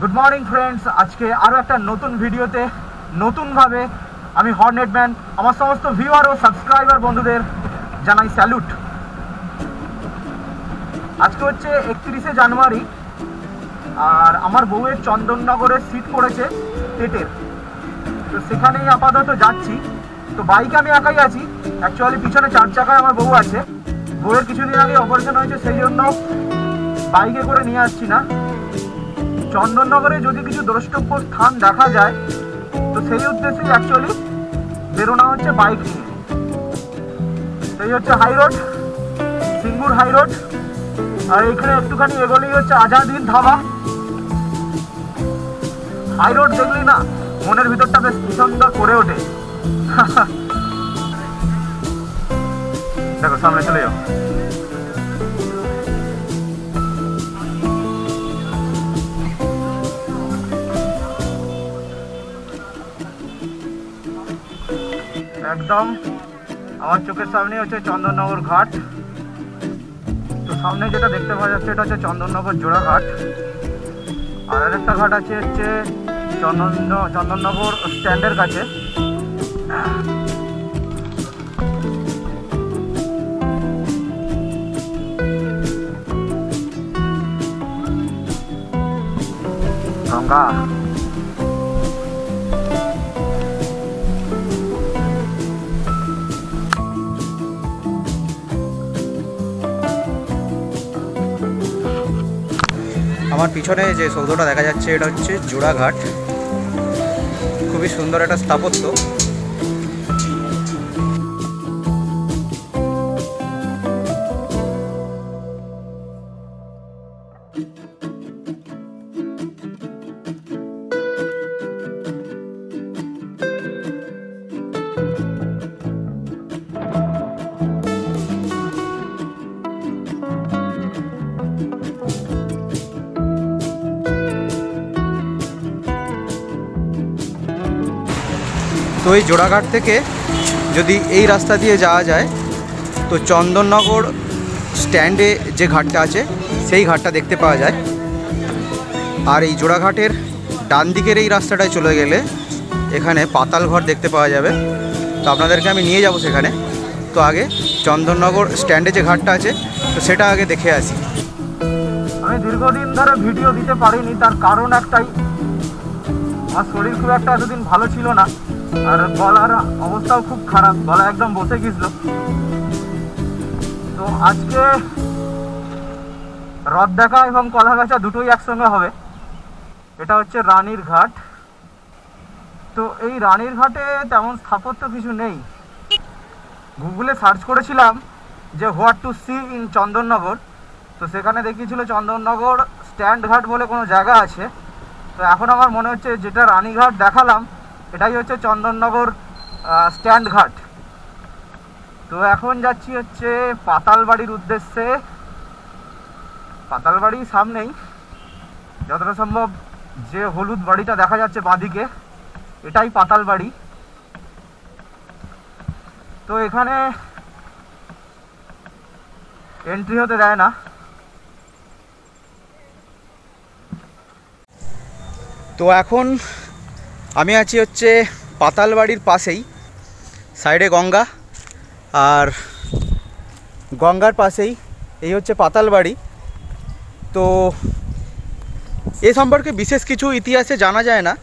Good morning friends, आज के और एक नतून भिडियोते नतून भावे आमी हर्नेट मैन आमार समस्त भिउआर और सबसक्राइबार बंधुदेर जानाई सैल्यूट। आज के होच्छे 31 জানুয়ারি और आमार बउয়ের চন্দননগরে सीट पड़ेছে टेटेर, तो सेखानेই आपातत যাচ্ছি। तो बाइक आमी একাই আছি, एक्चुअली पिछने 4 চাকায় आमार बউ আছে। বউয়ের কিছুদিন আগে অপারেশন হয়েছে, সেই জন্য বাইকে করে নিয়ে আসছি না। চন্দননগরে যদি কিছু দ্রষ্টব্য স্থান দেখা যায় तो সেই উদ্দেশ্যে एक्चुअली বেরোনা হচ্ছে বাইক নিয়ে। এই হচ্ছে high road, Singur high road, আর এখানে একটুখানি এগোলেই হচ্ছে আজাদির ধাবা। হাই রোড দেখলি না মনের ভিতরটা বেশ প্রশান্ত করে ওঠে। देखो सामने चले जाओ। एकदम আমার চোখের সামনে হচ্ছে চন্দননগর ঘাট। তো সামনে যেটা দেখতে পাওয়া যাচ্ছে এটা হচ্ছে চন্দননগর জোড়াঘাট, আর আরেকটা ঘাট আছে হচ্ছে চন্দননগর স্ট্যান্ডের কাছে। गंगा हमारे पीछे जो सौधटा देखा जाच्छे जोड़ाघाट, खूब सुंदर एक स्थापत्य। तो এই জোড়াঘাট থেকে যদি এই রাস্তা দিয়ে যাওয়া যায় তো চন্দননগর স্ট্যান্ডে যে ঘাটটা আছে সেই ঘাটটা দেখতে পাওয়া যায়। আর এই জোড়াঘাটের ডান দিকের এই রাস্তাটায় চলে গেলে এখানে পাতালঘর দেখতে পাওয়া যাবে, তো আপনাদেরকে আমি নিয়ে যাব সেখানে। তো আগে চন্দননগর স্ট্যান্ডে যে ঘাটটা আছে তো সেটা আগে দেখে আসি। আমি দীর্ঘদিন ধরে ভিডিও দিতে পারিনি, তার কারণ একটাই, আমার শরীর খুব একটা এতদিন ভালো ছিল না আর গলার অবস্থাও খুব খারাপ, গলা একদম বসে গিয়েছিল। তো আজকে রথ দেখা এবং কলা গাছা দুটোই একসঙ্গে হবে। এটা হচ্ছে রানীর ঘাট। তো এই রানীর ঘাটে তেমন স্থাপত্য কিছু নেই। গুগলে সার্চ করেছিলাম যে what to see in Chandannagar, তো সেখানে দেখিয়েছিল চন্দননগর স্ট্যান্ড ঘাট বলে কোনো জায়গা আছে। তো এখন আমার মনে হচ্ছে যেটা রানীঘাট দেখালাম এটাই হচ্ছে চন্দননগর স্ট্যান্ড ঘাট। তো এখন যাচ্ছি হচ্ছে পাতালবাড়ির উদ্দেশ্যে। পাতালবাড়ি সামনেই, যতটা সম্ভব যে হলুদ বাড়িটা দেখা যাচ্ছে বাঁদিকে এটাই পাতালবাড়ি। তো এখানে এন্ট্রি হতে দেয় না। তো এখন আমি আছি হচ্ছে পাতালবাড়ির পাশেই, সাইডে গঙ্গা আর গঙ্গার পাশেই এই হচ্ছে পাতালবাড়ি। তো এ সম্পর্কে বিশেষ কিছু ইতিহাসে জানা যায় না,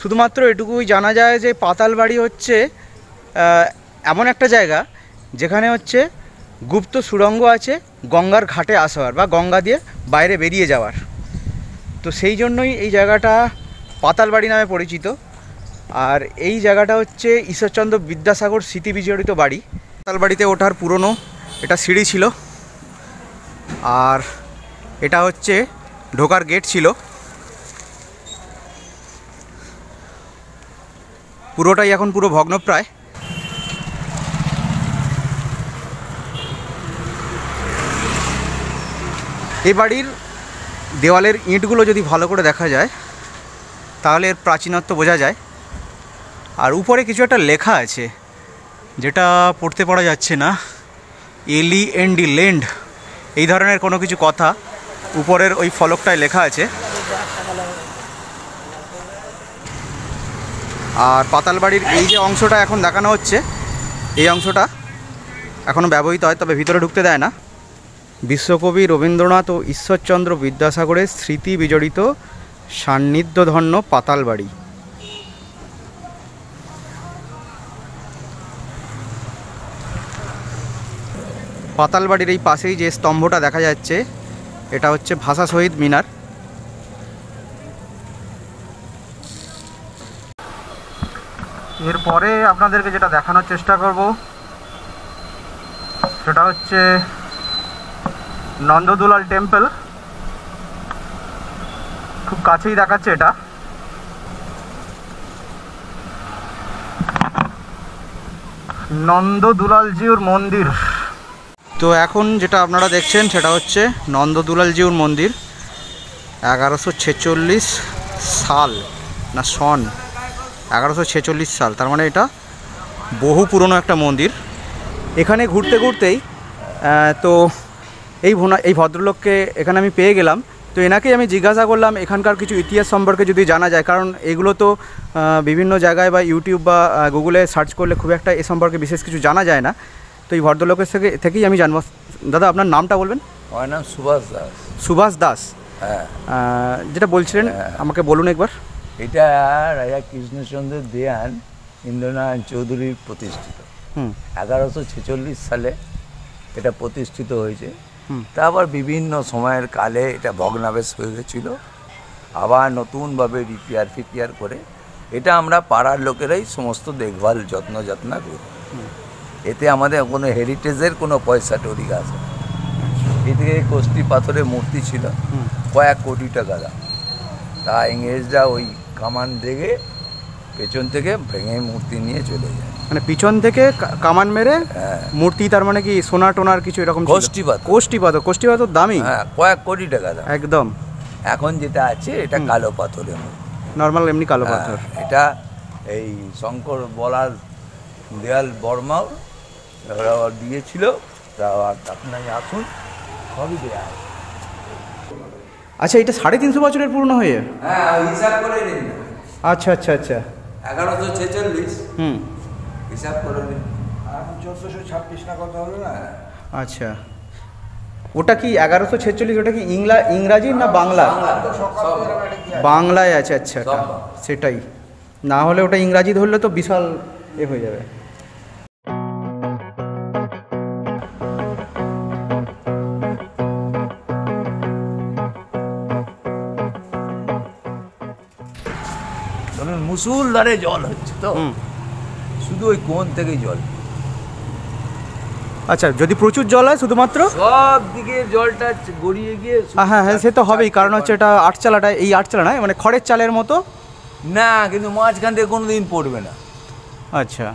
শুধুমাত্র এটুকুই জানা যায় যে পাতালবাড়ি হচ্ছে এমন একটা জায়গা যেখানে হচ্ছে গুপ্ত সুড়ঙ্গ আছে গঙ্গার ঘাটে আসার বা গঙ্গা দিয়ে বাইরে বেরিয়ে যাওয়ার। তো সেই জন্যই এই জায়গাটা পাতালবাড়ি নামে পরিচিত। আর এই জায়গাটা হচ্ছে ঈশ্বরচন্দ্র বিদ্যাসাগর স্মৃতি বিজড়িত বাড়ি। পাতালবাড়িতে ওঠার পুরনো এটা সিঁড়ি ছিল, আর এটা হচ্ছে ঢোকার গেট ছিল। পুরোটাই এখন পুরো ভগ্নপ্রায়। এই বাড়ির দেওয়ালের ইঁটগুলো যদি ভালো করে দেখা যায় তাহলে এর প্রাচীনত্ব বোঝা যায়। আর উপরে কিছু একটা লেখা আছে যেটা পড়তে পড়া যাচ্ছে না, এলি এন্ডি লেন্ড এই ধরনের কোনো কিছু কথা উপরের ওই ফলকটায় লেখা আছে। और पातालबाड़ीर ये अंशटा एखन देखानो होच्छे ये अंशटा एखोनो व्यवहृत हय तबे भितरे ढुकते देय ना। विश्वकवि रवींद्रनाथ और ईश्वर चंद्र विद्यासागरेर स्मृति विजड़ित सान्निध्यधन्य पातालबाड़ी। पातालबाड़ीर एई पाशेई जे स्तम्भटा देखा जाच्छे एटा होच्छे भाषा शहीद मिनार। एर पर आपनादेरके जेटा देखानोर चेष्टा करब सेटा होच्छे नंददुलाल टेम्पल। खूब काछेई देखाच्छे एटा। नंददुलालजीर मंदिर तो एखन जेटा आपनारा देखछेन सेटा होच्छे नंददुलालजीर मंदिर 1146 साल ना सन 1146 साल तार माने एटा बहु पुरानो एक मंदिर। एखाने घुरते घुरते ही तो ये भद्रलोक के एखाने आमी पेये गेलाम। तो एनाके आमी जिज्ञासा करलाम एखानकार किछु इतिहास सम्पर्के यदि जाना जाए, कारण एगुलो तो विभिन्न जगह बा यूट्यूब बा गूगले सार्च करले खूब एकटा ए सम्पर्के विशेष किछु जाना जाए ना। तो ये भद्रलोकेर थेकेई आमी जानब। दादा आपनार नामटा बोलबेन? आमार नाम सुभाष दास। सुभाष दास जेटा बोलछिलेन आमाके बोलुन एकबार। এটা রাজা কৃষ্ণচন্দ্রের দেয়ান, ইন্দ্রনারায়ণ চৌধুরীর প্রতিষ্ঠিত 1146 সালে এটা প্রতিষ্ঠিত হয়েছে। তারপর বিভিন্ন সময়ের কালে এটা ভগ্নাবশেষ হয়ে গেছিল, আবার নতুনভাবে রিপেয়ার ফিপিয়ার করে এটা আমরা পাড়ার লোকেরাই সমস্ত দেখভাল যত্ন করি। এতে আমাদের কোনো হেরিটেজের কোনো পয়সা টরি আছে। এদিকে কষ্টি পাথরের মূর্তি ছিল কয়েক কোটি টাকা দাম, তা ইংরেজরা ওই কামান থেকে পেছন থেকে ভেঙে মূর্তি নিয়ে চলে যায়। মানে পিছন থেকে কামান মেরে মূর্তি, তার মানে কি সোনা টোনার কিছু এরকম? কোষ্টি পাথর দামি, হ্যাঁ কয়েক কোটি টাকা দাম একদম। এখন যেটা আছে এটা কালো পাথরের নর্মাল এমনি কালো পাথর। এটা এই শঙ্কর বলার দেয়াল বর্মা ওরা দিয়েছিল। তা আপনারা আসুন সবই দেয়া। अच्छा ये 350 বছরের পুরনো হয়ে হিসাব করে নিন। আচ্ছা আচ্ছা আচ্ছা 1146 হিসাব করে নিন। আর 1426 না কত হলো না? আচ্ছা ওটা কি 1146 ওটা কি ইংরাজি না বাংলা? বাংলায় আছে। আচ্ছা সেটাই, না হলে ওটা ইংরাজি ধরলে তো বিশাল এ হয়ে যাবে। মুসুলধারে জল হচ্ছে তো শুধু ওই কোণ থেকেই জল। আচ্ছা যদি প্রচুর জল হয় শুধুমাত্র সব দিকে জলটা গড়িয়ে গিয়ে, হ্যাঁ হ্যাঁ সে তো হবেই, কারণ হচ্ছে এটা আটচালাটা, এই আটচালা নয় মানে খড়ের চালের মতো না, কিন্তু মাঝখান থেকে কোনোদিন পড়বে না। আচ্ছা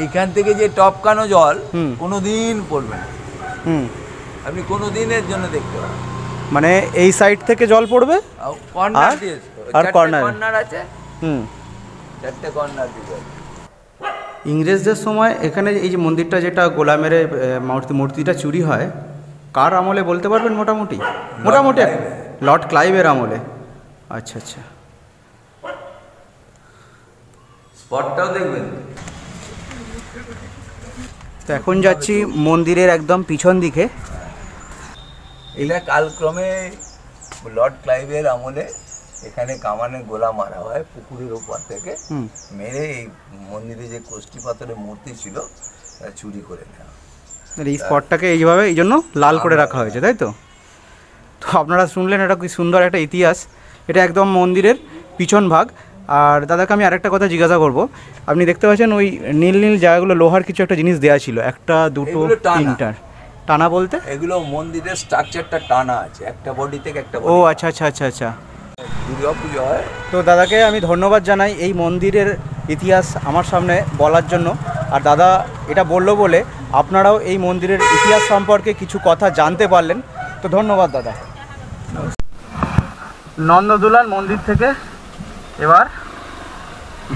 এইখান থেকে যে টপকানো জল কোনোদিন পড়বে না, আপনি কোনোদিনের জন্য দেখতে পাবেন। মানে এই সাইড থেকে জল পড়বে কর্নার দিয়ে, আর কর্নার আছে চারটে কর্নার দিয়ে। ইংরেজদের সময় এখানে এই যে মন্দিরটা যেটা গোলামের মূর্তিটা চুরি হয় কার আমলে বলতে পারবেন? মোটামুটি লর্ড ক্লাইভের আমলে। আচ্ছা আচ্ছা স্পটটাও দেখবেন। তো এখন যাচ্ছি মন্দিরের একদম পিছন দিকে। এটা কালক্রমে লর্ড ক্লাইভের আমলে এখানে কামানে গোলা মারা হয় পুকুরের উপর থেকে, মেরে এই মন্দিরে যে কোষ্ঠী পাথরের মূর্তি ছিল চুরি করে নেওয়া। এই স্পটটাকে এইভাবে এই জন্য লাল করে রাখা হয়েছে, তাই তো? তো আপনারা শুনলেন এটা কি সুন্দর একটা ইতিহাস। এটা একদম মন্দিরের পিছন ভাগ। আর দাদাকে আমি আরেকটা কথা জিজ্ঞাসা করব, আপনি দেখতে পাচ্ছেন ওই নীল নীল জায়গাগুলো লোহার কিছু একটা জিনিস দেওয়া ছিল, একটা দুটো তিনটার টানা বলতে এগুলো মন্দিরের স্ট্রাকচারটা টানা আছে একটা বডি থেকে একটা। ও আচ্ছা আচ্ছা আচ্ছা আচ্ছা দুর্গা পূজা হয়। তো দাদাকে আমি ধন্যবাদ জানাই এই মন্দিরের ইতিহাস আমার সামনে বলার জন্য। আর দাদা এটা বললো বলে আপনারাও এই মন্দিরের ইতিহাস সম্পর্কে কিছু কথা জানতে পারলেন। তো ধন্যবাদ দাদা। নন্দদুলাল মন্দির থেকে এবার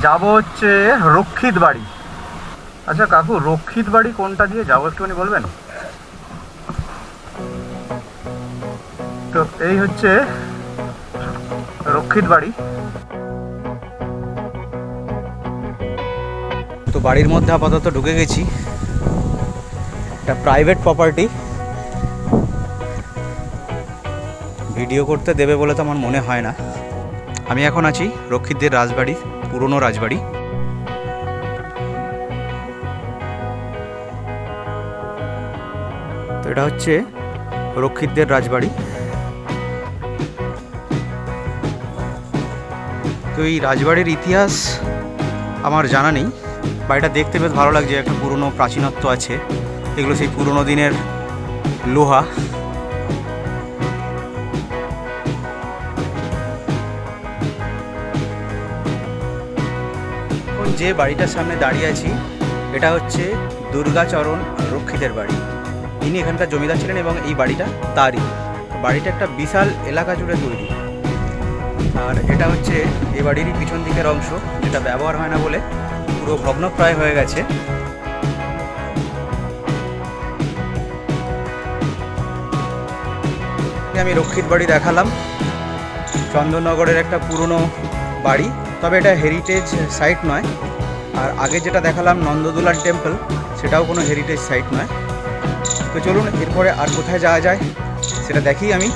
যাব হচ্ছে রক্ষিত বাড়ি। আচ্ছা কাকু রক্ষিত বাড়ি কোনটা দিয়ে যাবো একটুখানি বলবেন? তো এই হচ্ছে রক্ষিত বাড়ি। तो बाड़ीर मध्य आपातत ढुके गेছি এটা প্রাইভেট প্রপার্টি ভিডিও করতে দেবে বলে তো আমার মনে হয় না। আমি এখন আছি রক্ষিতদের রাজবাড়ি, পুরনো রাজবাড়ি। তো এটা হচ্ছে রক্ষিতদের রাজবাড়ি। তো এই রাজবাড়ির ইতিহাস আমার জানা নেই, বাড়িটা দেখতে বেশ ভালো লাগছে। একটা পুরনো প্রাচীনত্ব আছে, এগুলো সেই পুরনো দিনের লোহা। যে বাড়িটার সামনে দাঁড়িয়ে আছি এটা হচ্ছে দুর্গাচরণ রক্ষিতের বাড়ি। ইনি এখানকার জমিদার ছিলেন এবং এই বাড়িটা তারই। বাড়িটা একটা বিশাল এলাকা জুড়ে তৈরি। আর এটা হচ্ছে এই বাড়িরই পিছন দিকের অংশ, যেটা ব্যবহার হয় না বলে পুরো ভগ্নপ্রায় হয়ে গেছে। আমি রক্ষিত বাড়ি দেখালাম, চন্দননগরের একটা পুরনো বাড়ি, তবে এটা হেরিটেজ সাইট নয়। আর আগে যেটা দেখালাম নন্দদোলার টেম্পল, সেটাও কোনো হেরিটেজ সাইট নয়। তো চলুন এরপরে আর কোথায় যাওয়া যায় সেটা দেখি আমি।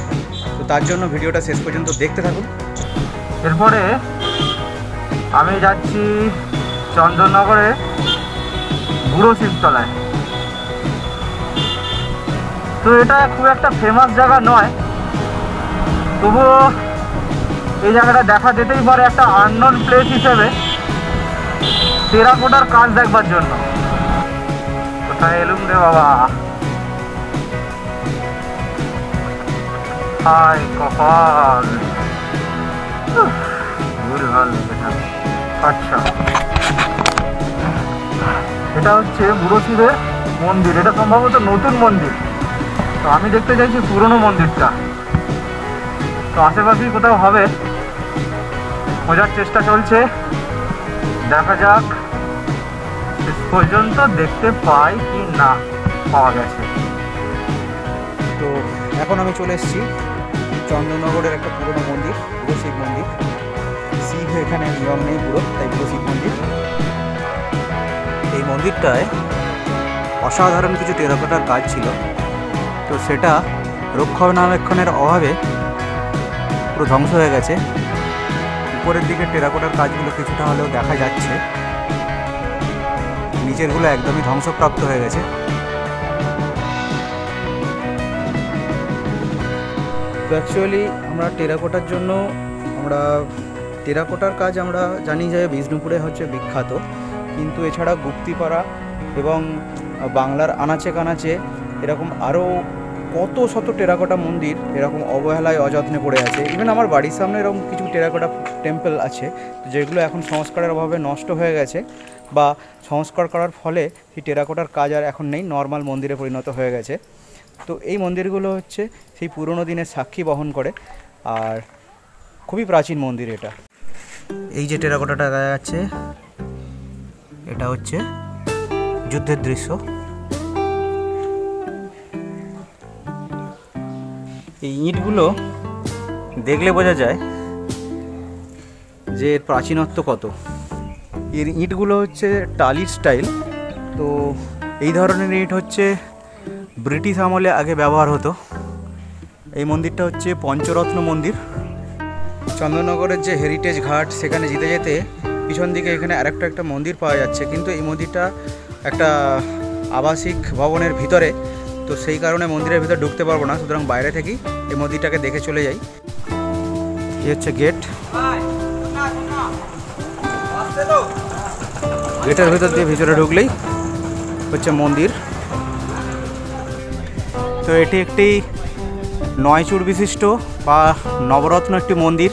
তো তার জন্য ভিডিওটা শেষ পর্যন্ত দেখতে থাকুন। এরপরে আমি যাচ্ছি চন্দননগরে বুড়ো শিবতলায়। তো এটা খুব একটা ফেমাস জায়গা নয়, তবুও এই জায়গাটা দেখা যেতেই পারে একটা আননোন প্লেস হিসেবে টেরাকোটার কাজ দেখবার জন্য। কোথায় এলুম রে বাবা, হাই কপাল, আচ্ছা এটা হচ্ছে বুড়ো শিবের মন্দির। এটা সম্ভবত নতুন মন্দির, তো আমি দেখতে চাইছি পুরনো মন্দিরটা। তো আশেপাশেই কোথাও হবে, খোঁজার চেষ্টা চলছে, দেখা যাক শেষ পর্যন্ত দেখতে পাই কি না। পাওয়া গেছে। তো এখন আমি চলে এসেছি চন্দননগরের একটা পুরনো মন্দির, পুরো শিব মন্দির। শিব এখানে নিয়ম নেই পুরো, তাই পুরো শিব মন্দির। এই মন্দিরটায় অসাধারণ কিছু টেরাকোটার কাজ ছিল, তো সেটা রক্ষণাবেক্ষণের অভাবে পুরো ধ্বংস হয়ে গেছে। উপরের দিকে টেরাকোটার কাজগুলো কিছুটা হলেও দেখা যাচ্ছে, নিচেরগুলো একদমই ধ্বংসপ্রাপ্ত হয়ে গেছে। তো অ্যাকচুয়ালি আমরা টেরাকোটার জন্য টেরাকোটার কাজ আমরা জানি যে বিষ্ণুপুরে হচ্ছে বিখ্যাত, কিন্তু এছাড়া গুপ্তিপাড়া এবং বাংলার আনাচে কানাচে এরকম আরও কত শত টেরাকোটা মন্দির এরকম অবহেলায় অযত্নে পড়ে আছে। ইভেন আমার বাড়ির সামনে এরকম কিছু টেরাকোটা টেম্পল আছে, তো যেগুলো এখন সংস্কারের অভাবে নষ্ট হয়ে গেছে, বা সংস্কার করার ফলে সেই টেরাকোটার কাজ আর এখন নেই, নর্মাল মন্দিরে পরিণত হয়ে গেছে। তো এই মন্দিরগুলো হচ্ছে সেই পুরনো দিনের সাক্ষী বহন করে, আর খুবই প্রাচীন মন্দির এটা। এই যে টেরাকোটাটা দেখা যাচ্ছে, এটা হচ্ছে যুদ্ধের দৃশ্য। এই ইঁটগুলো দেখলে বোঝা যায় যে এর প্রাচীনত্ব কত। এর ইঁটগুলো হচ্ছে টালির স্টাইল, তো এই ধরনের ইঁট হচ্ছে ব্রিটিশ আমলে আগে ব্যবহার হতো। এই মন্দিরটা হচ্ছে পঞ্চরত্ন মন্দির। চন্দননগরের যে হেরিটেজ ঘাট, সেখানে যেতে যেতে পিছন দিকে এখানে একটা মন্দির পাওয়া যাচ্ছে, কিন্তু এই মন্দিরটা একটা আবাসিক ভবনের ভিতরে, তো সেই কারণে মন্দিরের ভিতরে ঢুকতে পারবো না। সুতরাং বাইরে থেকেই এই মন্দিরটাকে দেখে চলে যাই। এই হচ্ছে গেট, গেটের ভিতর দিয়ে ভিতরে ঢুকলেই হচ্ছে মন্দির। তো এটি একটি 9 চূড় বিশিষ্ট বা নবরত্ন একটি মন্দির,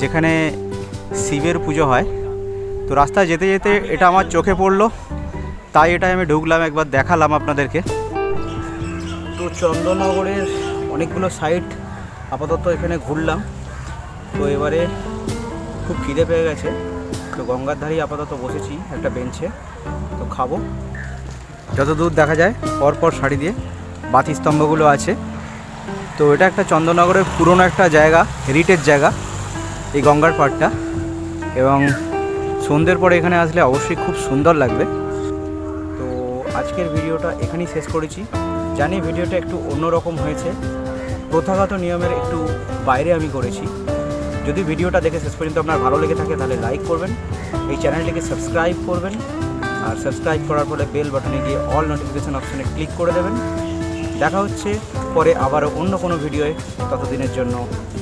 যেখানে শিবের পুজো হয়। তো রাস্তায় যেতে যেতে এটা আমার চোখে পড়লো, তাই এটা আমি ঢুকলাম, একবার দেখালাম আপনাদেরকে। তো চন্দননগরের অনেকগুলো সাইট আপাতত এখানে ঘুরলাম। তো এবারে খুব খিদে পেয়ে গেছে, তো গঙ্গার ধারেই আপাতত বসেছি একটা বেঞ্চে, তো খাবো। যতদূর দেখা যায় পরপর সারি দিয়ে বাতিস্তম্ভগুলো আছে। তো এটা একটা চন্দননগরের পুরনো একটা জায়গা, হেরিটেজ জায়গা এই গঙ্গার পাড়টা, এবং सन्धे पर एखे आसले अवश्य खूब सुंदर लागे। तो आजकल भिडियोटा एखने शेष करेছি। জানি ভিডিওটা একটু অন্যরকম হয়েছে, প্রথাগত নিয়মের একটু বাইরে আমি করেছি। যদি ভিডিওটা দেখে শেষ পর্যন্ত আপনার ভালো লেগে থাকে তাহলে লাইক করবেন, এই চ্যানেলটিকে সাবস্ক্রাইব করবেন আর সাবস্ক্রাইব করার পরে বেল বাটনে গিয়ে অল নোটিফিকেশন অপশনে ক্লিক করে দেবেন। দেখা হচ্ছে পরে আবারও অন্য কোনো ভিডিওয়ে, ততদিনের জন্য